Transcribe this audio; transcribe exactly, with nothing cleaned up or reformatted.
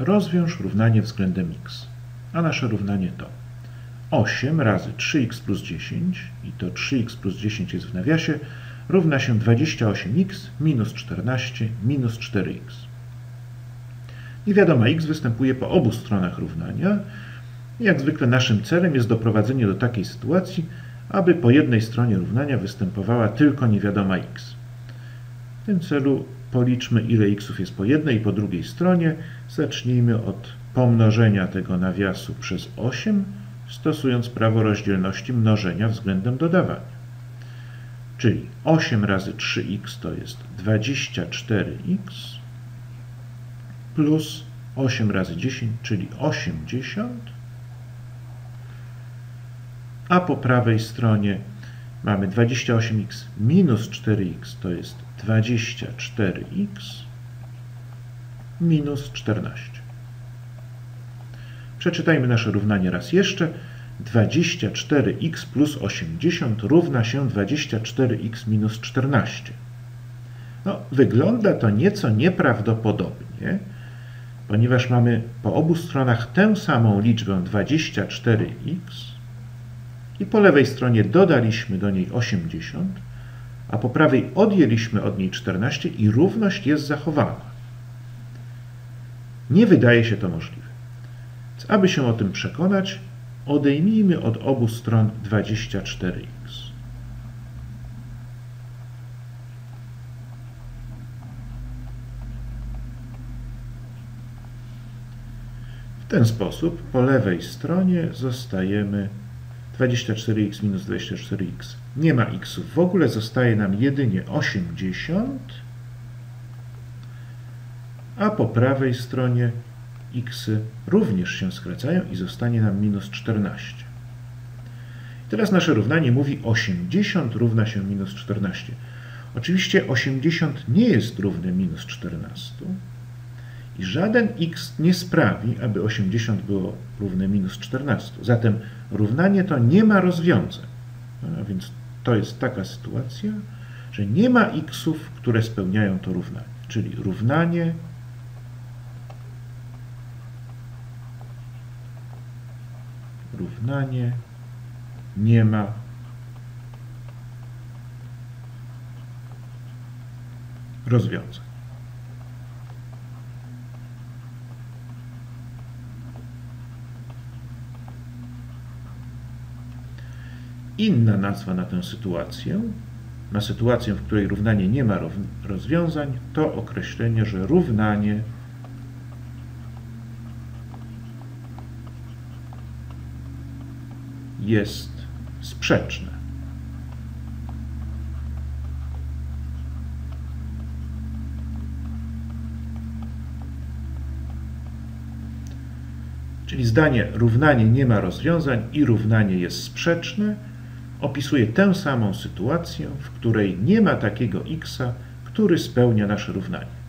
Rozwiąż równanie względem x, a nasze równanie to osiem razy trzy x plus dziesięć, i to trzy x plus dziesięć jest w nawiasie, równa się dwadzieścia osiem x minus czternaście minus cztery x. Niewiadoma x występuje po obu stronach równania. Jak zwykle naszym celem jest doprowadzenie do takiej sytuacji, aby po jednej stronie równania występowała tylko niewiadoma x. W tym celu policzmy, ile xów jest po jednej i po drugiej stronie. Zacznijmy od pomnożenia tego nawiasu przez osiem, stosując prawo rozdzielności mnożenia względem dodawania. Czyli osiem razy trzy x to jest dwadzieścia cztery x plus osiem razy dziesięć, czyli osiemdziesiąt, a po prawej stronie mamy dwadzieścia osiem x minus cztery x, to jest dwadzieścia cztery x minus czternaście. Przeczytajmy nasze równanie raz jeszcze. dwadzieścia cztery x plus osiemdziesiąt równa się dwadzieścia cztery x minus czternaście. No, wygląda to nieco nieprawdopodobnie, ponieważ mamy po obu stronach tę samą liczbę dwadzieścia cztery x i po lewej stronie dodaliśmy do niej osiemdziesiąt, a po prawej odjęliśmy od niej czternaście i równość jest zachowana. Nie wydaje się to możliwe. Więc aby się o tym przekonać, odejmijmy od obu stron dwadzieścia cztery x. W ten sposób po lewej stronie zostajemy dwadzieścia cztery x minus dwadzieścia cztery x. Nie ma x w ogóle, zostaje nam jedynie osiemdziesiąt, a po prawej stronie x również się skracają i zostanie nam minus czternaście. I teraz nasze równanie mówi osiemdziesiąt równa się minus czternaście. Oczywiście osiemdziesiąt nie jest równe minus czternaście i żaden x nie sprawi, aby osiemdziesiąt było równe minus czternaście. Zatem równanie to nie ma rozwiązań. A więc to jest taka sytuacja, że nie ma xów, które spełniają to równanie. Czyli równanie równanie nie ma rozwiązań. Inna nazwa na tę sytuację, na sytuację, w której równanie nie ma rozwiązań, to określenie, że równanie jest sprzeczne. Czyli zdanie równanie nie ma rozwiązań i równanie jest sprzeczne opisuje tę samą sytuację, w której nie ma takiego x, który spełnia nasze równanie.